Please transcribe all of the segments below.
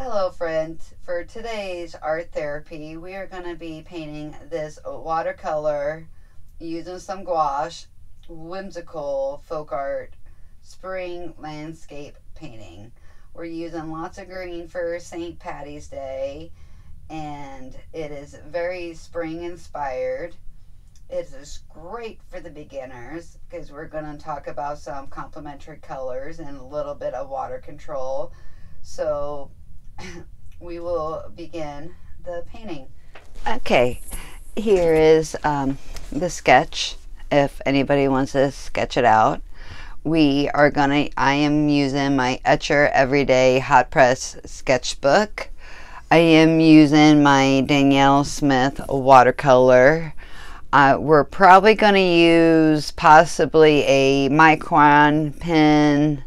Hello friends, for today's art therapy we are going to be painting this watercolor using some gouache whimsical folk art spring landscape painting. We're using lots of green for St. Patty's Day and it is very spring inspired. It is great for the beginners because we're going to talk about some complementary colors and a little bit of water control. So we will begin the painting. Okay, here is the sketch if anybody wants to sketch it out. I am using my Etchr Everyday Hot Press Sketchbook. I am using my Daniel Smith watercolor. We're probably going to use possibly a Micron pen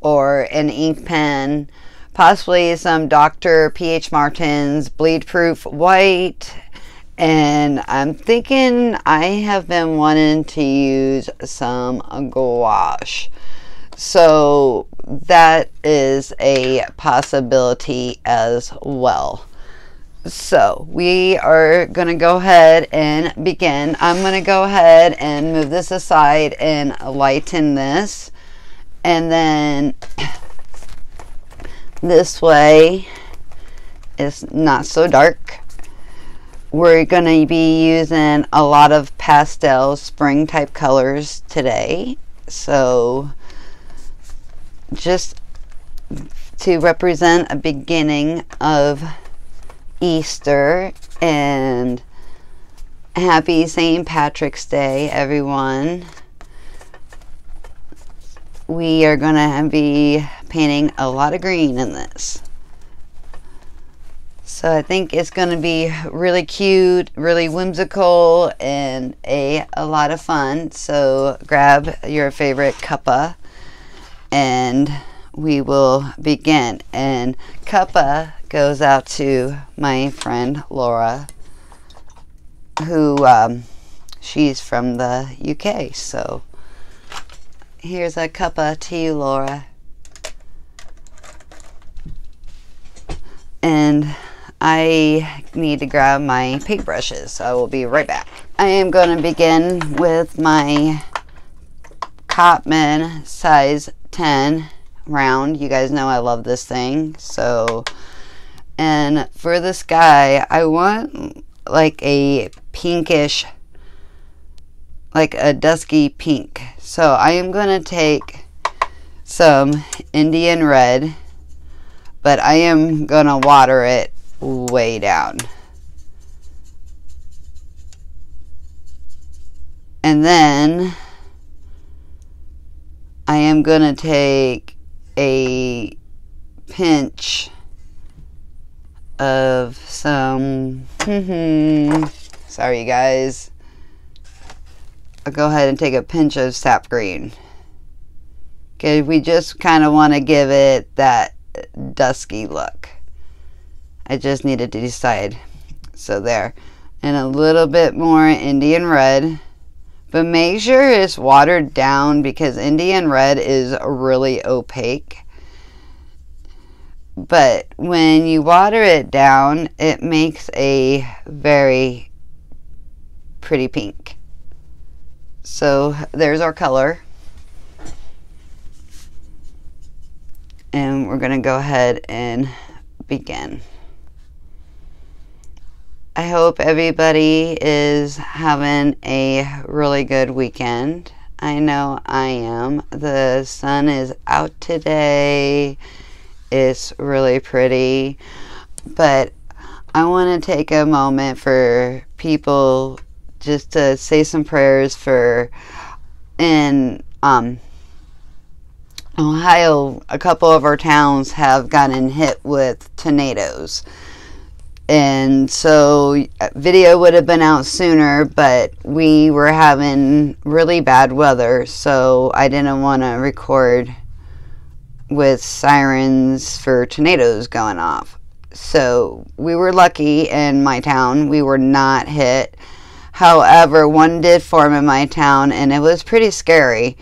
or an ink pen. Possibly some Dr. P.H. Martin's bleed proof white, and I'm thinking I have been wanting to use some gouache, so that is a possibility as well. So we are going to go ahead and begin. I'm going to go ahead and move this aside and lighten this, and then this way it's not so dark. We're going to be using a lot of pastel spring type colors today, so just to represent a beginning of Easter and happy St. Patrick's Day everyone. We are going to be painting a lot of green in this. So I think it's going to be really cute, really whimsical, and a lot of fun. So grab your favorite cuppa and we will begin. And cuppa goes out to my friend Laura, who she's from the UK, so here's a cuppa to you, Laura. And I need to grab my paintbrushes, so I will be right back. I am going to begin with my Copman size 10 round. You guys know I love this thing. So, and for the sky, I want like a pinkish, like a dusky pink. So I am going to take some Indian red, but I am going to water it way down. And then I am going to take a pinch of some, sorry you guys, I'll go ahead and take a pinch of sap green. Okay, we just kind of want to give it that dusky look. I just needed to decide. So there. And a little bit more Indian red. But make sure it's watered down because Indian red is really opaque. But when you water it down, it makes a very pretty pink. So there's our color, and we're going to go ahead and begin. I hope everybody is having a really good weekend. I know I am. The sun is out today. It's really pretty, but I want to take a moment for people just to say some prayers for in Ohio. A couple of our towns have gotten hit with tornadoes, and so video would have been out sooner, but we were having really bad weather, so I didn't want to record with sirens for tornadoes going off. So we were lucky in my town, we were not hit. However, one did form in my town, and it was pretty scary.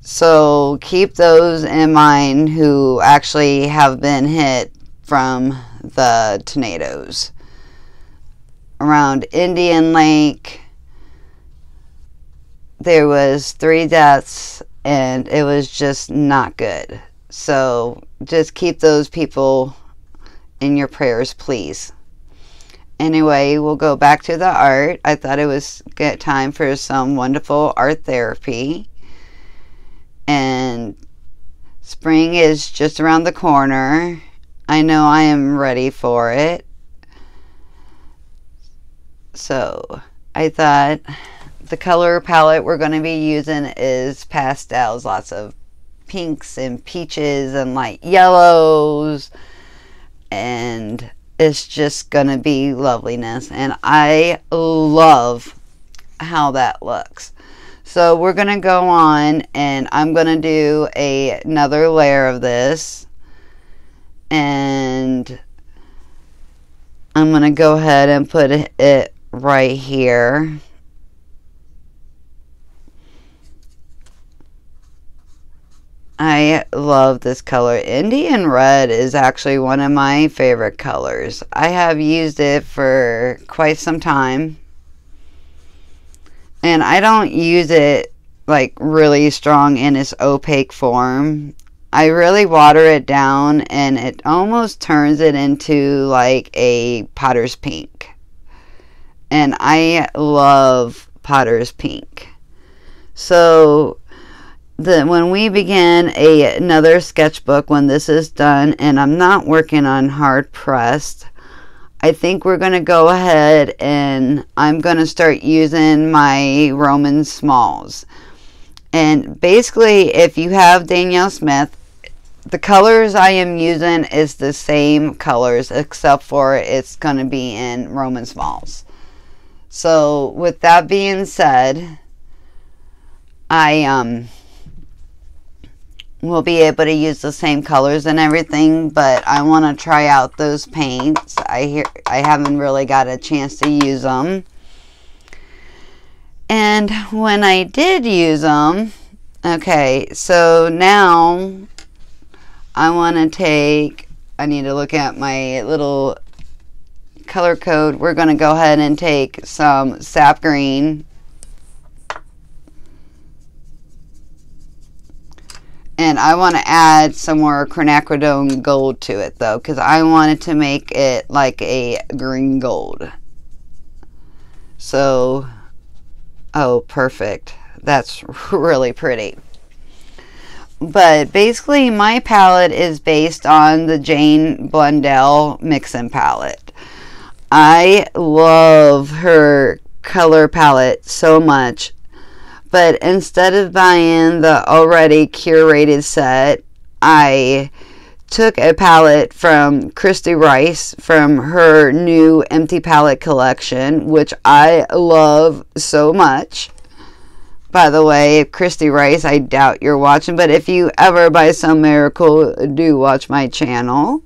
So keep those in mind who actually have been hit from the tornadoes. Around Indian Lake, there was 3 deaths, and it was just not good. So just keep those people in your prayers, please. Anyway, we'll go back to the art. I thought it was good time for some wonderful art therapy. And spring is just around the corner. I know I am ready for it. So I thought the color palette we're going to be using is pastels. Lots of pinks and peaches and light yellows. And it's just gonna be loveliness, and I love how that looks. So we're gonna go on, and I'm gonna do another layer of this, and I'm gonna go ahead and put it right here. I love this color. Indian red is actually one of my favorite colors. I have used it for quite some time. And I don't use it like really strong in its opaque form. I really water it down, and it almost turns it into like a potter's pink. And I love potter's pink. So when we begin another sketchbook, when this is done, and I'm not working on hard pressed, I think we're going to go ahead and I'm going to start using my Roman smalls. And basically, if you have Daniel Smith, the colors I am using is the same colors, except for it's going to be in Roman smalls. So with that being said, we'll be able to use the same colors and everything, but I want to try out those paints. I haven't really got a chance to use them. And when I did use them, okay, so now I want to I need to look at my little color code. We're going to go ahead and take some sap green. And I want to add some more quinacridone gold to it, though, because I wanted to make it like a green gold. So, oh, perfect. That's really pretty. But basically, my palette is based on the Jane Blundell Mixin palette. I love her color palette so much. But instead of buying the already curated set, I took a palette from Christy Rice from her new empty palette collection, which I love so much. By the way, Christy Rice, I doubt you're watching, but if you ever by some miracle do watch my channel,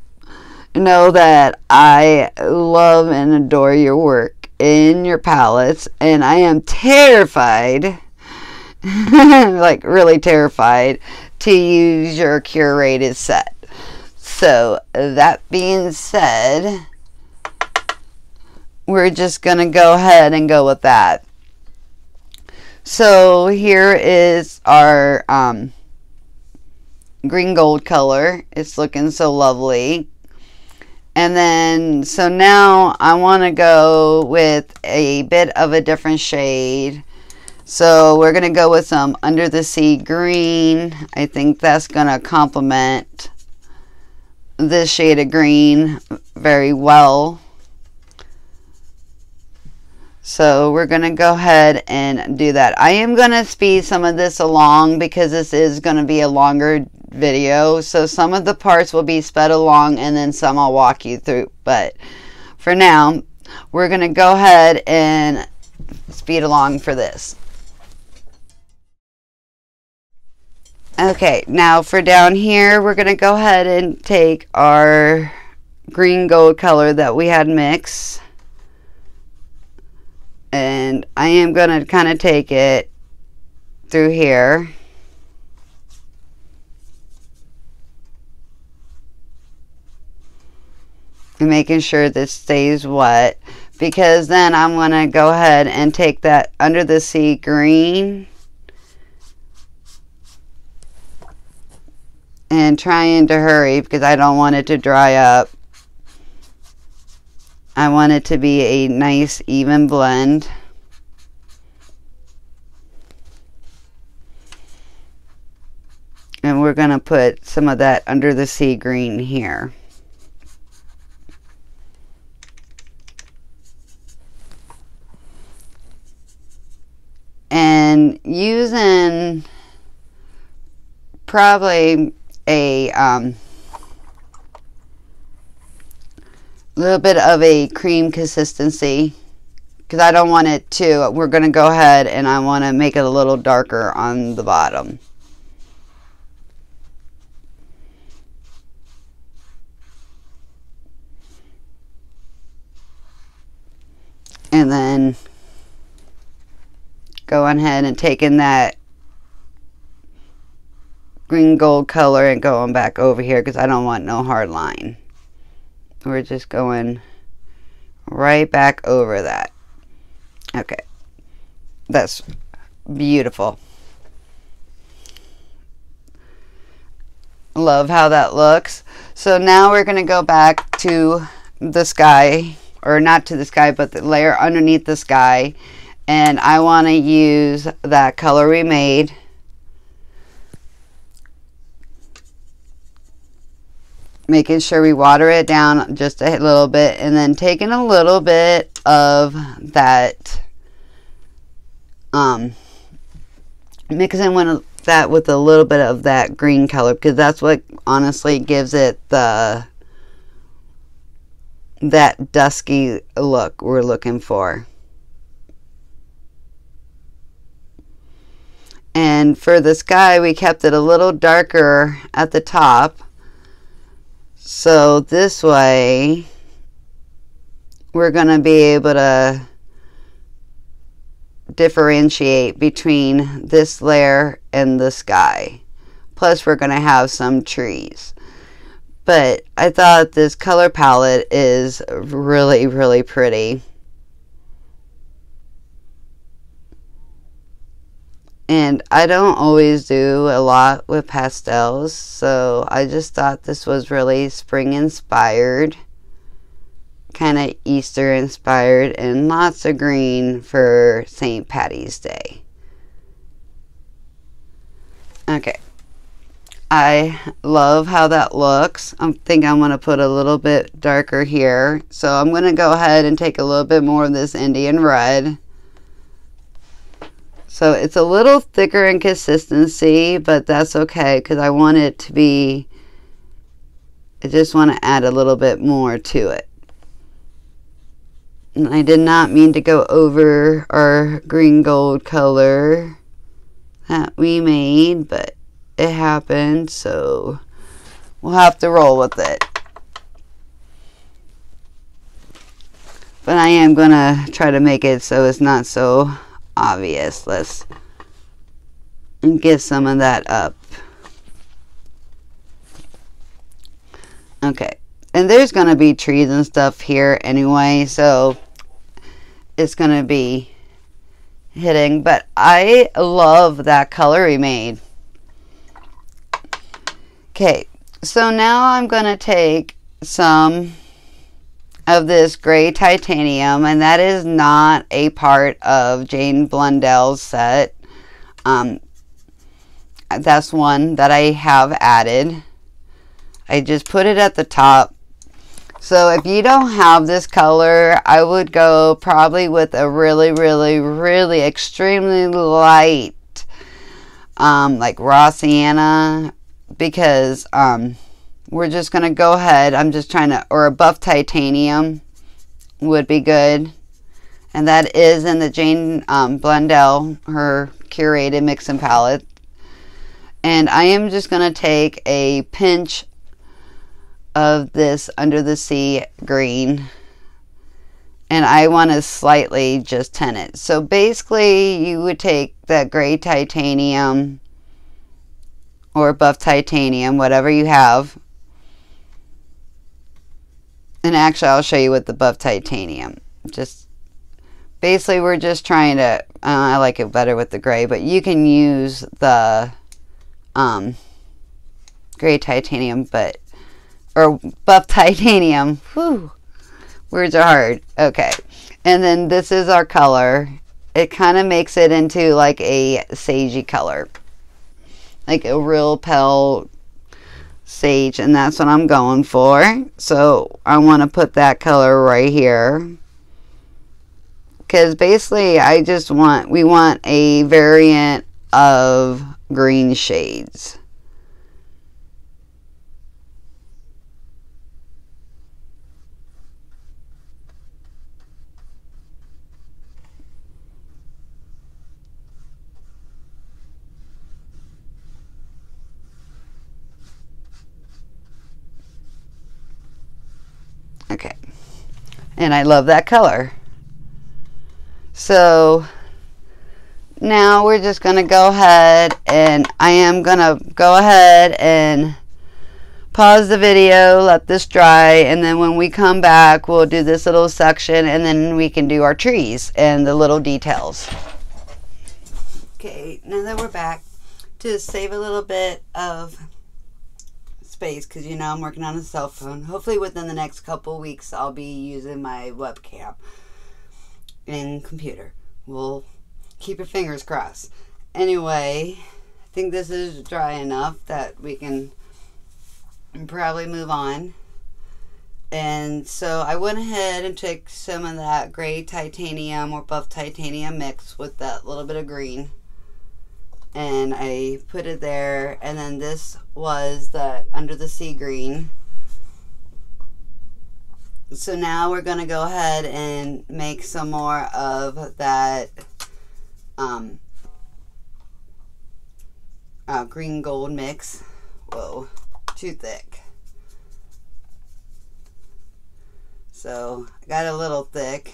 know that I love and adore your work in your palettes, and I am terrified like really terrified to use your curated set. So that being said, we're just gonna go ahead and go with that. So here is our green gold color. It's looking so lovely. And then so now I want to go with a bit of a different shade. So we're going to go with some Under the Sea green. I think that's going to complement this shade of green very well. So we're going to go ahead and do that. I am going to speed some of this along because this is going to be a longer video. So some of the parts will be sped along and then some I'll walk you through. But for now, we're going to go ahead and speed along for this. Okay, now for down here, we're going to go ahead and take our green gold color that we had mixed. And I am going to kind of take it through here. and making sure that stays wet, because then I'm going to go ahead and take that under the sea green and trying to hurry because I don't want it to dry up. I want it to be a nice even blend. And we're going to put some of that under the sea green here. And using probably a little bit of a cream consistency, because I don't want it to, we're going to go ahead and I want to make it a little darker on the bottom. And then go ahead and take in that green gold color and going back over here, because I don't want no hard line. We're just going right back over that. Okay, that's beautiful. Love how that looks. So now we're going to go back to the sky, or not to the sky, but the layer underneath the sky. And I want to use that color we made. Making sure we water it down just a little bit, and then taking a little bit of that, mixing one of that with a little bit of that green color, because that's what honestly gives it the that dusky look we're looking for. And for the sky, we kept it a little darker at the top. So this way, we're going to be able to differentiate between this layer and the sky. Plus, we're going to have some trees. But I thought this color palette is really, really pretty. And I don't always do a lot with pastels, so I just thought this was really spring inspired, kind of Easter inspired, and lots of green for St. Patty's Day. Okay, I love how that looks. I think I'm going to put a little bit darker here, so I'm going to go ahead and take a little bit more of this Indian red. So it's a little thicker in consistency, but that's okay, because I want it to be, I just want to add a little bit more to it. And I did not mean to go over our green gold color that we made, but it happened, so we'll have to roll with it. But I am going to try to make it so it's not so obvious. Let's get some of that up. Okay, and there's going to be trees and stuff here anyway, so it's going to be hitting. But I love that color we made. Okay, so now I'm going to take some of this gray titanium, and that is not a part of Jane Blundell's set. That's one that I have added. I just put it at the top. So if you don't have this color, I would go probably with a really, really, really extremely light, like raw sienna, because we're just going to go ahead, I'm just trying to, or a buff titanium would be good. And that is in the Jane Blundell, her curated mixing palette. And I am just going to take a pinch of this under the sea green. And I want to slightly just tint it. So basically you would take that gray titanium or buff titanium, whatever you have, And actually, I'll show you with the buff titanium. Just basically, we're just trying to. I like it better with the gray, but you can use the gray titanium, but or buff titanium. Whew, words are hard. Okay, and then this is our color. It kind of makes it into like a sagey color, like a real pale sage, and that's what I'm going for. So I want to put that color right here, because basically I just want, we want a variant of green shades. Okay, and I love that color. So now we're just going to go ahead, and I am going to go ahead and pause the video, let this dry, and then when we come back we'll do this little section, and then we can do our trees and the little details. Okay, now that we're back, to save a little bit of space, because you know I'm working on a cell phone. Hopefully within the next couple weeks I'll be using my webcam and computer. We'll keep your fingers crossed. Anyway, I think this is dry enough that we can probably move on. And so I went ahead and took some of that gray titanium or buff titanium mix with that little bit of green, and I put it there. And then this was the under the sea green. So now we're gonna go ahead and make some more of that green gold mix. Whoa, too thick. So I got a little thick.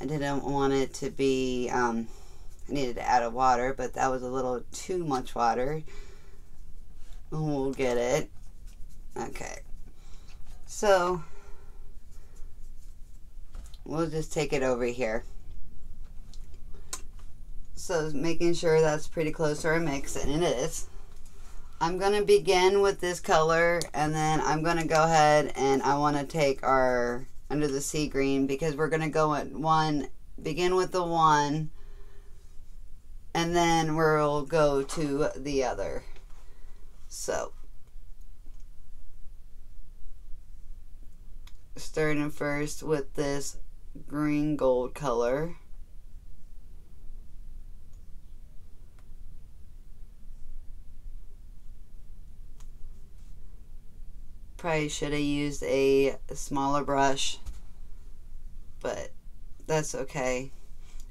I didn't want it to be needed to add a water, but that was a little too much water. We'll get it. Okay, so we'll just take it over here. So making sure that's pretty close to our mix, and it is. I'm gonna begin with this color, and then I'm gonna go ahead and I want to take our under the sea green, because we're gonna go at one, begin with the one, and then we'll go to the other. So starting first with this green gold color, probably should have used a smaller brush, but that's okay.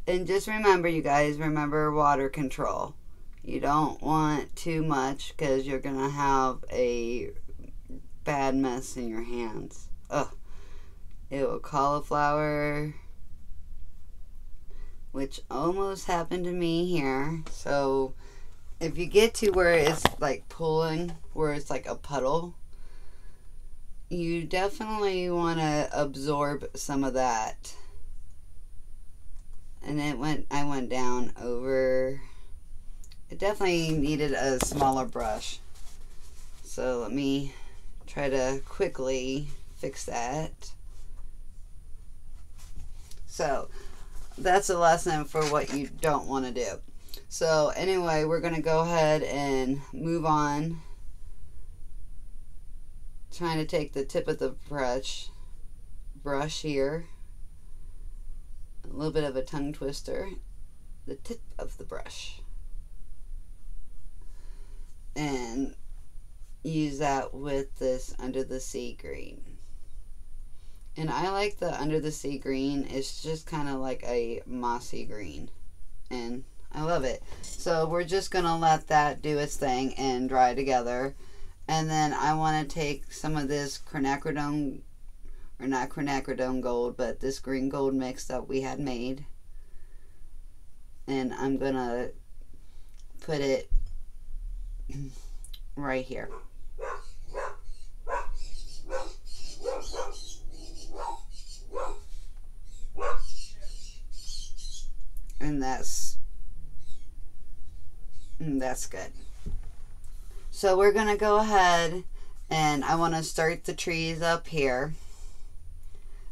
And just remember, you guys, remember water control. You don't want too much, because you're going to have a bad mess in your hands. Ugh. It will cauliflower, which almost happened to me here. So if you get to where it's like pooling, where it's like a puddle, you definitely want to absorb some of that. And it went, I went down over. It definitely needed a smaller brush. So let me try to quickly fix that. So that's a lesson for what you don't want to do. So anyway, we're going to go ahead and move on. Trying to take the tip of the brush here. A little bit of a tongue twister, the tip of the brush, and use that with this under the sea green. And I like the under the sea green. It's just kind of like a mossy green, and I love it. So we're just gonna let that do its thing and dry together. And then I want to take some of this quinacridone, or not quinacridone gold, but this green gold mix that we had made, and I'm gonna put it right here. and that's good. So we're gonna go ahead and I want to start the trees up here,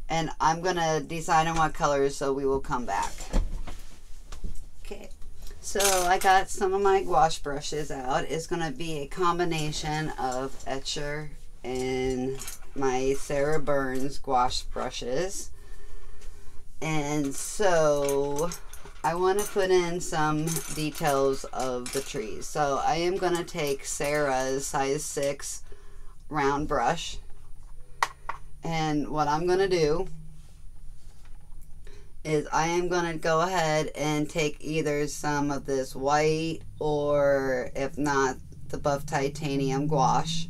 and I'm gonna decide on what colors, so we will come back. Okay, so I got some of my gouache brushes out. It's gonna be a combination of Etchr and my Sarah Burns gouache brushes. And so I want to put in some details of the trees. So I am going to take Sarah's size 6 round brush. And what I'm going to do is I am going to go ahead and take either some of this white, or if not, the buff titanium gouache.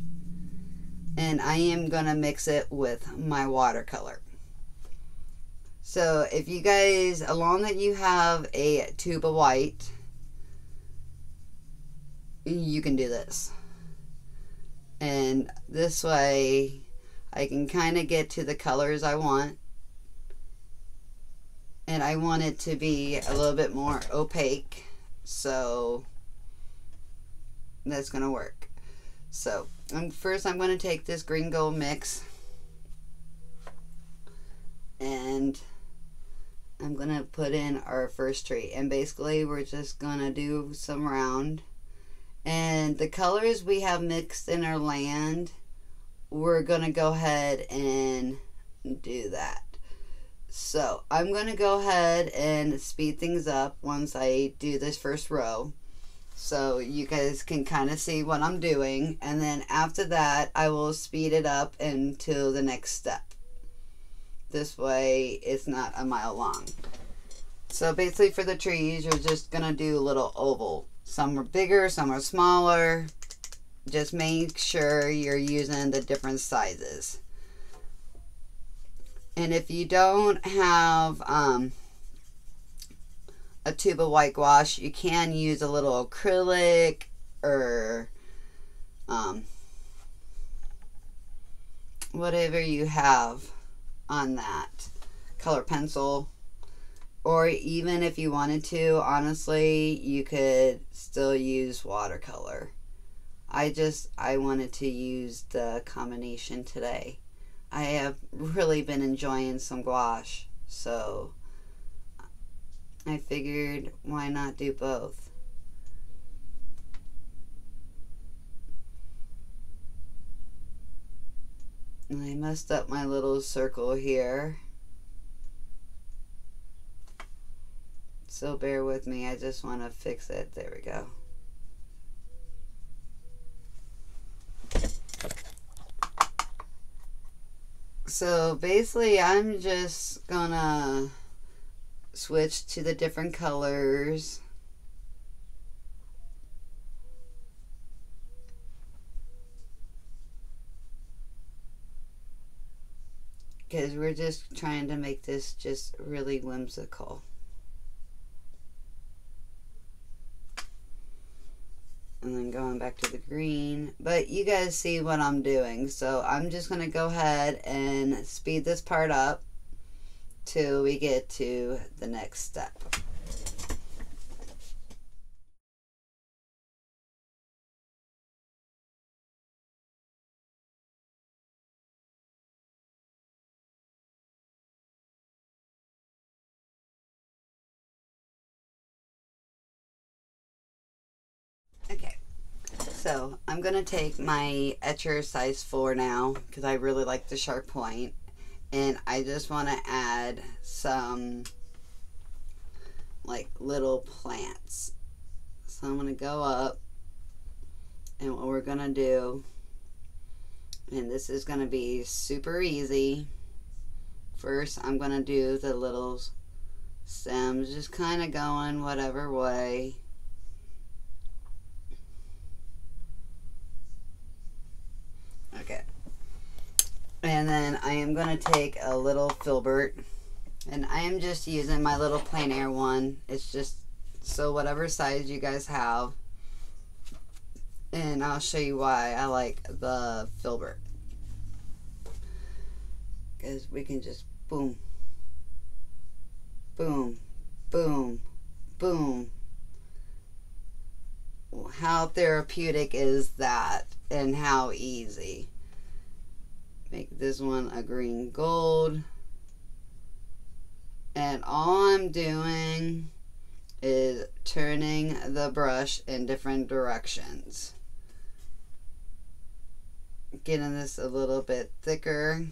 And I am going to mix it with my watercolor. So if you guys, along that you have a tube of white, you can do this. And this way I can kind of get to the colors I want. And I want it to be a little bit more opaque. So that's going to work. So first I'm going to take this green gold mix, and I'm going to put in our first tree. And basically we're just going to do some round. And the colors we have mixed in our land, we're going to go ahead and do that. So I'm going to go ahead and speed things up once I do this first row, so you guys can kind of see what I'm doing. And then after that, I will speed it up until the next step. This way it's not a mile long. So basically for the trees, you're just gonna do a little oval. Some are bigger, some are smaller. Just make sure you're using the different sizes. And if you don't have a tube of white gouache, you can use a little acrylic or whatever you have on that color pencil. Or even if you wanted to, honestly, you could still use watercolor. I wanted to use the combination today. I have really been enjoying some gouache, so I figured why not do both. And I messed up my little circle here, so bear with me. I just want to fix it. There we go. So basically I'm just gonna switch to the different colors. Because we're just trying to make this just really whimsical. And then going back to the green. But you guys see what I'm doing. So I'm just going to go ahead and speed this part up till we get to the next step. So I'm going to take my Etchr size 4 now, because I really like the sharp point, and I just want to add some like little plants. So I'm going to go up, and what we're going to do, and this is going to be super easy. First I'm going to do the little stems, just kind of going whatever way. Okay, and then I am going to take a little filbert, and I am just using my little plein air one. It's just so whatever size you guys have, and I'll show you why I like the filbert, because we can just boom, boom, boom, boom. How therapeutic is that, and how easy. Make this one a green gold. And all I'm doing is turning the brush in different directions. Getting this a little bit thicker.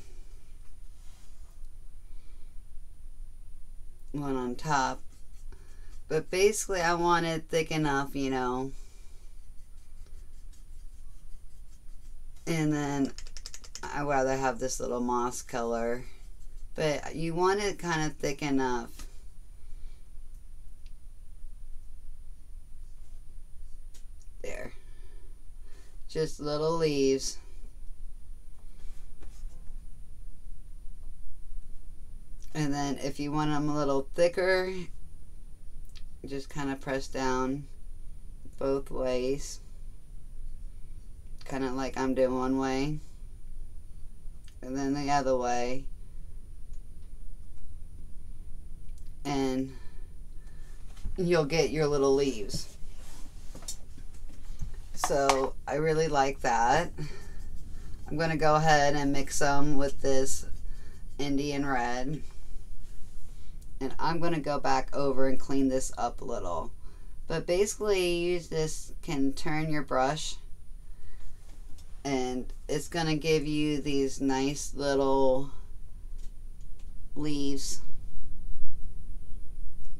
One on top. But basically I want it thick enough, you know. And then I'd rather have this little moss color. But you want it kind of thick enough. There. Just little leaves. And then if you want them a little thicker, just kind of press down both ways. Kind of like I'm doing one way. And then the other way. And you'll get your little leaves. So I really like that. I'm going to go ahead and mix them with this Indian red. And I'm going to go back over and clean this up a little. But basically you just can turn your brush. And it's going to give you these nice little leaves.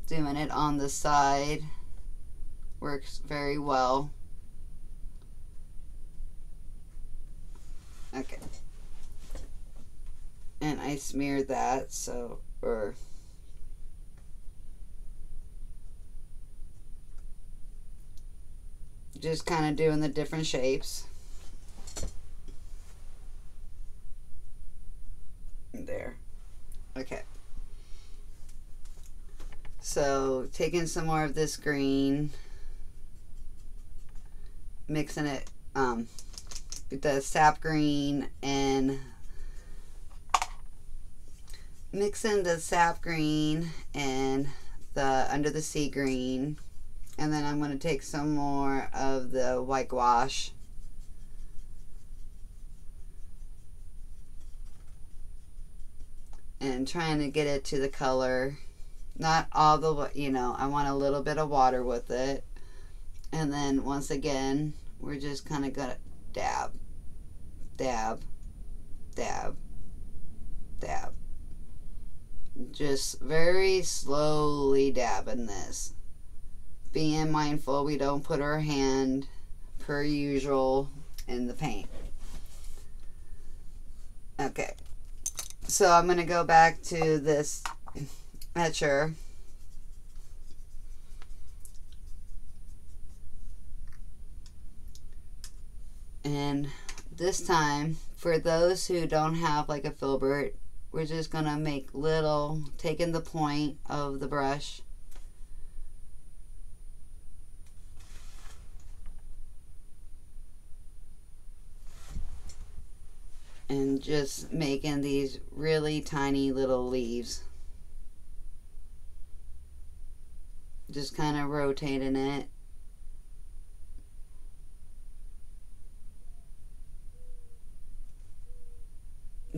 Doing it on the side works very well. Okay. And I smeared that, so, or just kind of doing the different shapes. There. Okay. So, taking some more of this green, mixing it with the sap green, and mixing the sap green and the under the sea green, and then I'm going to take some more of the white gouache. And trying to get it to the color. Not all the, you know, I want a little bit of water with it. And then once again, we're just kind of gonna dab, dab, dab, dab. Just very slowly dabbing this. Being mindful we don't put our hand, per usual, in the paint. Okay. So I'm going to go back to this Etchr. And this time, for those who don't have like a filbert, we're just going to make little, taking the point of the brush. And just making these really tiny little leaves. Just kind of rotating it.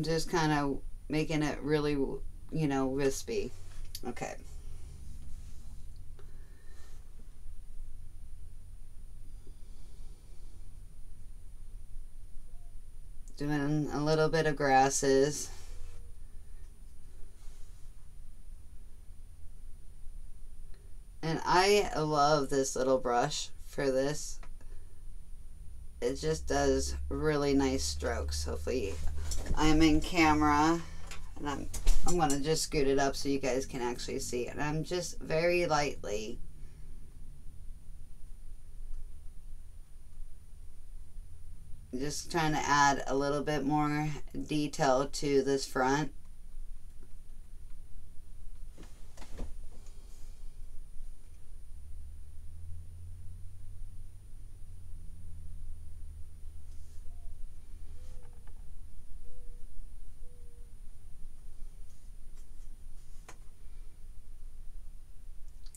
Just kind of making it really, you know, wispy. Okay. Doing a little bit of grasses. And I love this little brush for this. It just does really nice strokes. Hopefully I'm in camera. And I'm going to just scoot it up so you guys can actually see it. And I'm just very lightly just trying to add a little bit more detail to this front.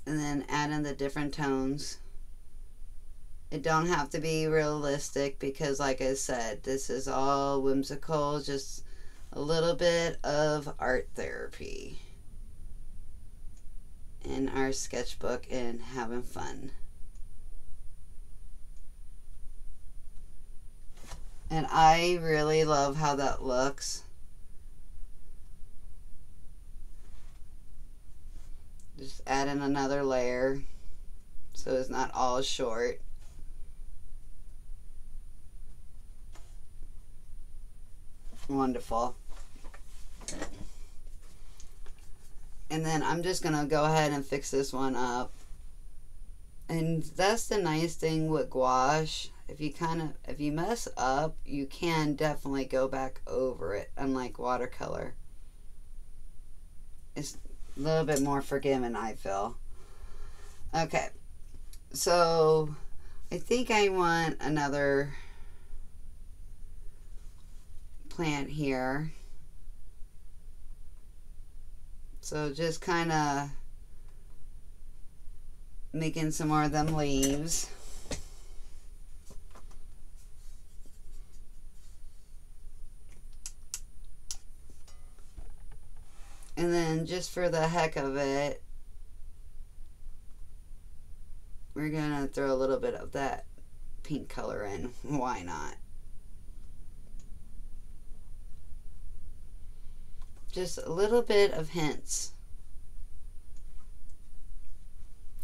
And then then add in the different tones. It don't have to be realistic because, like I said, this is all whimsical, just a little bit of art therapy in our sketchbook and having fun. And I really love how that looks. Just add in another layer so it's not all short. Wonderful. And then I'm just gonna go ahead and fix this one up. And that's the nice thing with gouache. If you mess up, you can definitely go back over it, unlike watercolor. It's a little bit more forgiving, I feel. Okay, so I think I want another plant here. So just kind of making some more of them leaves. And then just for the heck of it, we're gonna throw a little bit of that pink color in. Why not? Just a little bit of hints.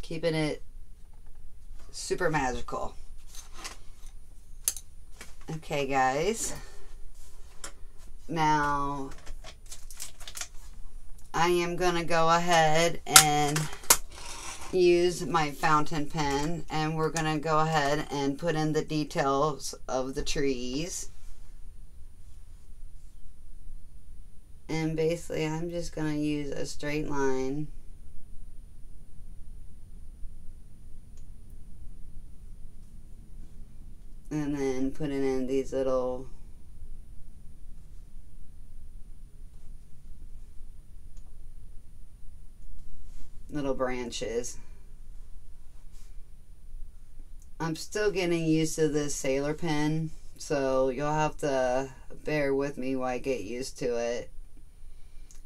Keeping it super magical. Okay, guys. Now, I am gonna go ahead and use my fountain pen, and we're gonna go ahead and put in the details of the trees. And basically I'm just gonna use a straight line. And then putting in these little branches. I'm still getting used to this sailor pen, so you'll have to bear with me while I get used to it.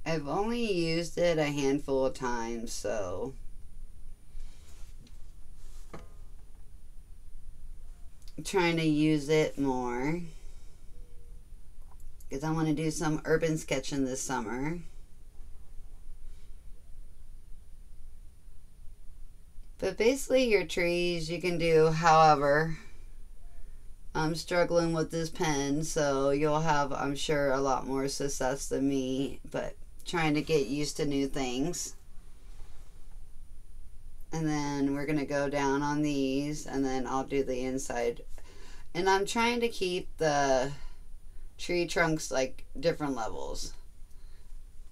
I've only used it a handful of times, so I'm trying to use it more because I want to do some urban sketching this summer. But basically your trees you can do however. I'm struggling with this pen, so you'll have, I'm sure, a lot more success than me, but trying to get used to new things. And then we're gonna go down on these, and then I'll do the inside. And I'm trying to keep the tree trunks like different levels.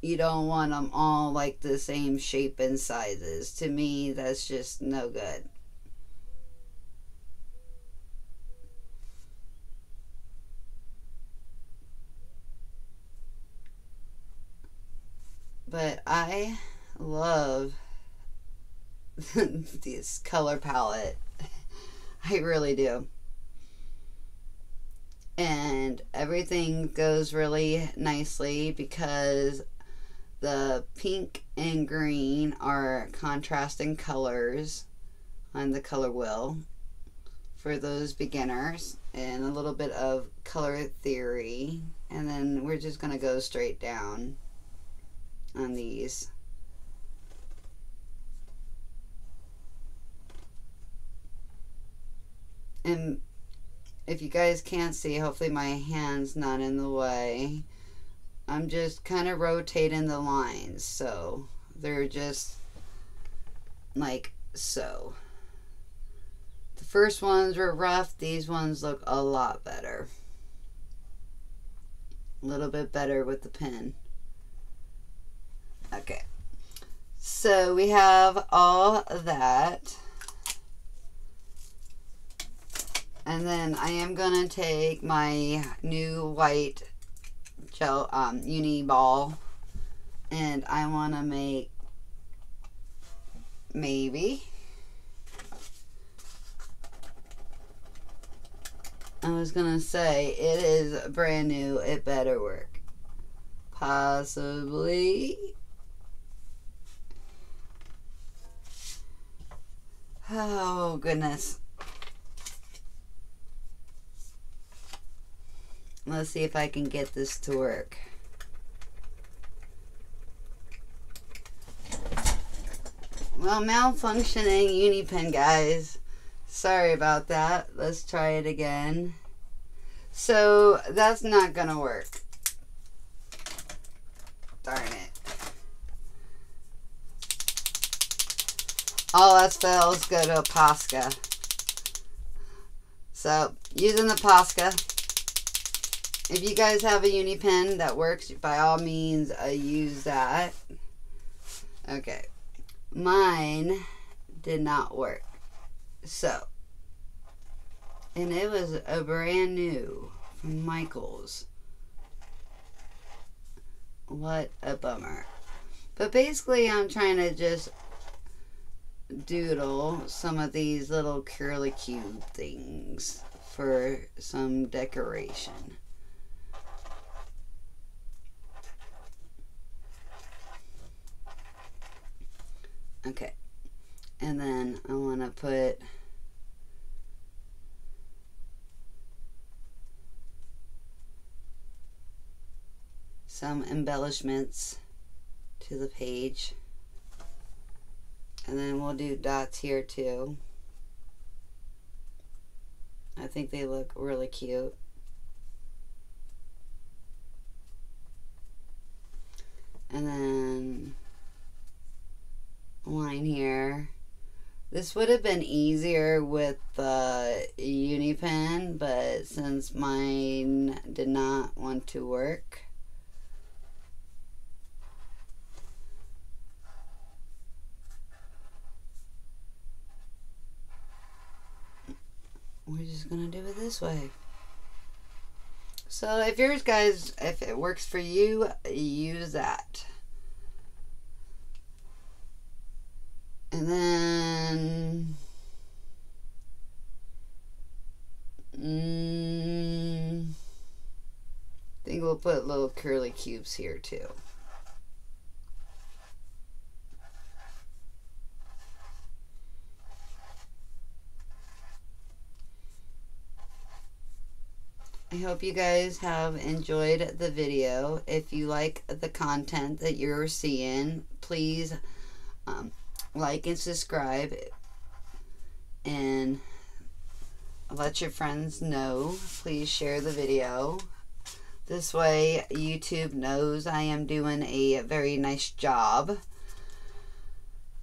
You don't want them all like the same shape and sizes. To me, that's just no good. But I love this color palette. I really do. And everything goes really nicely because the pink and green are contrasting colors on the color wheel for those beginners, and a little bit of color theory. And then we're just gonna go straight down on these. And if you guys can't see, hopefully my hand's not in the way, I'm just kind of rotating the lines so they're just like so. The first ones were rough. These ones look a lot better. A little bit better with the pen. Okay. So we have all that. And then I am going to take my new white gel Uni-Ball, and I want to make maybe. I was gonna say, it is brand new, it better work. Possibly. Oh, goodness. Let's see if I can get this to work. Well, malfunctioning Unipen, guys. Sorry about that. Let's try it again. So that's not gonna work. Darn it. All us fails go to a Posca. So using the Posca. If you guys have a Unipen that works, by all means use that. Okay. Mine did not work. So, and it was a brand new from Michael's. What a bummer. But basically I'm trying to just doodle some of these little curly cube things for some decoration. Okay. And then I want to put some embellishments to the page. And then we'll do dots here too. I think they look really cute. And then line here. This would have been easier with the Unipen, but since mine did not want to work, we're just gonna do it this way. So if yours, guys, if it works for you, use that. And then I think we'll put little curly cubes here too. I hope you guys have enjoyed the video. If you like the content that you're seeing, please like and subscribe and let your friends know. Please share the video. This way YouTube knows I am doing a very nice job.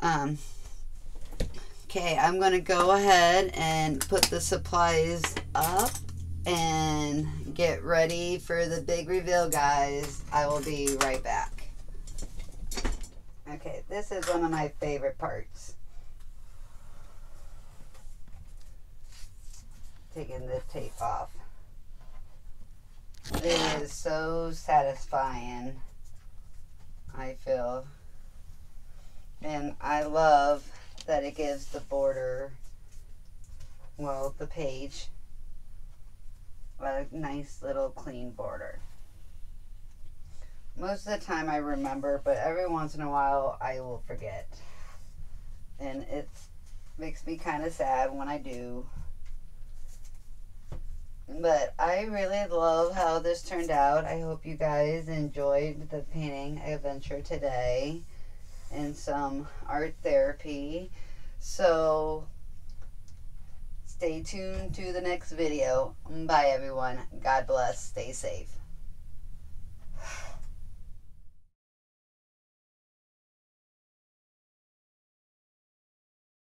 Okay, I'm gonna go ahead and put the supplies up and get ready for the big reveal, guys. I will be right back. Okay, this is one of my favorite parts. Taking the tape off. It is so satisfying, I feel. And I love that it gives the border, well, the page, a nice little clean border. Most of the time I remember, but every once in a while I will forget. And it makes me kind of sad when I do. But I really love how this turned out. I hope you guys enjoyed the painting adventure today and some art therapy. So stay tuned to the next video. Bye everyone. God bless. Stay safe.